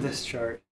this chart.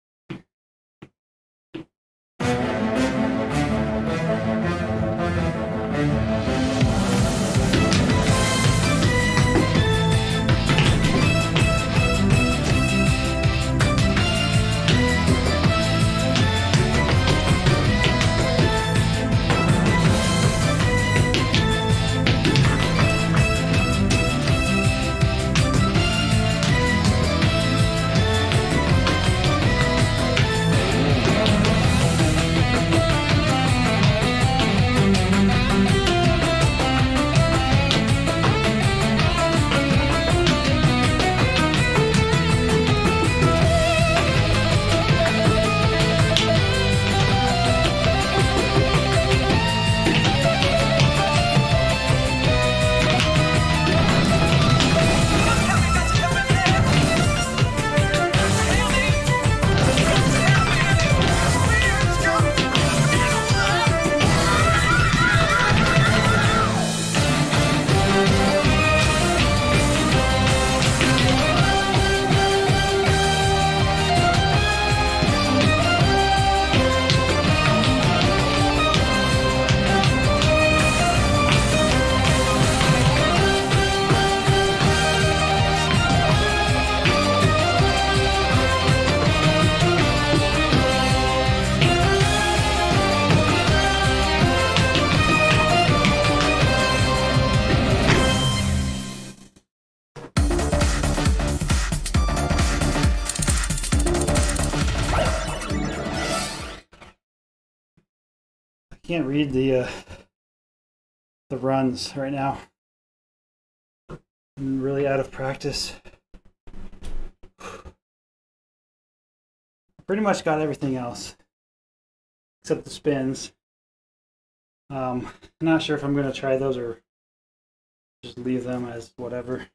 Can't read the runs right now. I'm really out of practice. Pretty much got everything else except the spins. Not sure if I'm gonna try those or just leave them as whatever.